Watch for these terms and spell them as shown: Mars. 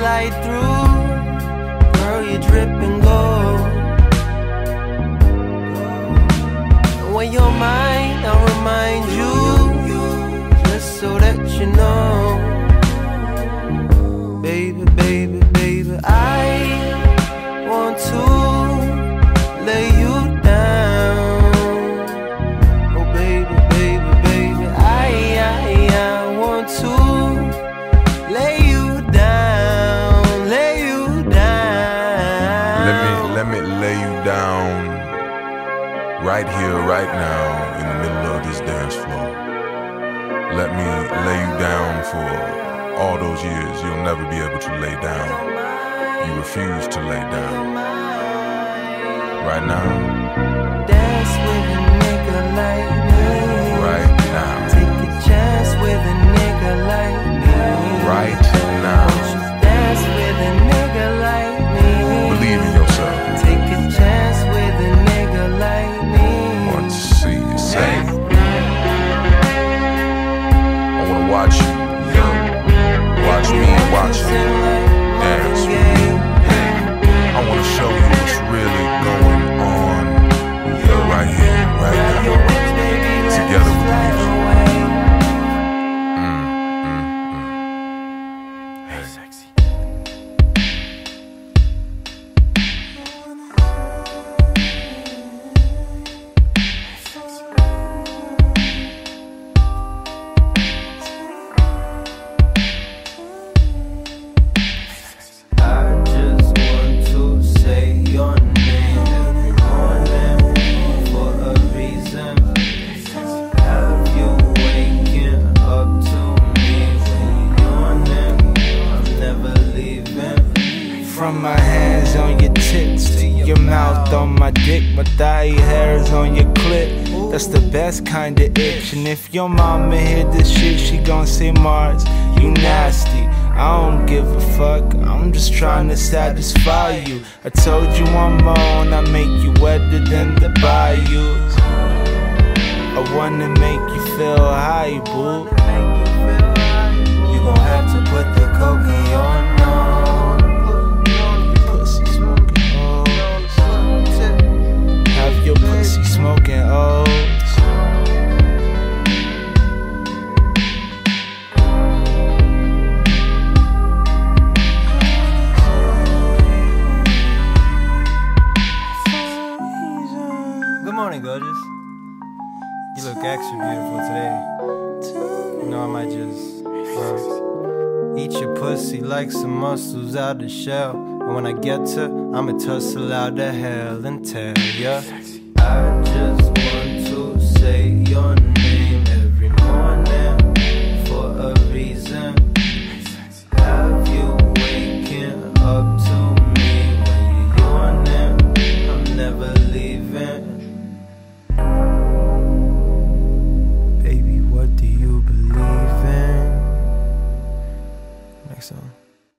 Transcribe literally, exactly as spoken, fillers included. slide through. Girl, you're dripping gold. When you're mine, I'll remind you, just so that you know. Baby, baby, baby, I want to lay you down. Oh baby, baby, baby, I, I, I want to lay you down. Down right here, right now, in the middle of this dance floor. Let me lay you down for all those years you'll never be able to lay down. You refuse to lay down. Right now. Dance with a nigga like me. Right now. Take a chance with a nigga like me. Right now. Dance with a nigga like me. Believe in yourself. Dance with a nigga like me. I want to see you safe. I want to watch you, yo. Watch me, watch you. Dance with me. I want to show you what's really going on, yo, right here, right now. Together with the music. Mm, mm, mm. Hey, sexy. From my hands on your tits to your mouth on my dick, my thigh hairs on your clit. That's the best kind of itch. And if your mama hear this shit, she gon' say, Mars, you nasty. I don't give a fuck, I'm just trying to satisfy you. I told you I'm on, I make you wetter than the bayous. I wanna make you feel high, boo. You gon' have to put the cocaine on. Your pussy smoking O's. Good morning, gorgeous. You look extra beautiful today. You know, I might just uh, eat your pussy like some mussels out the shell. And when I get to, I'ma tussle out the hell and tell ya. I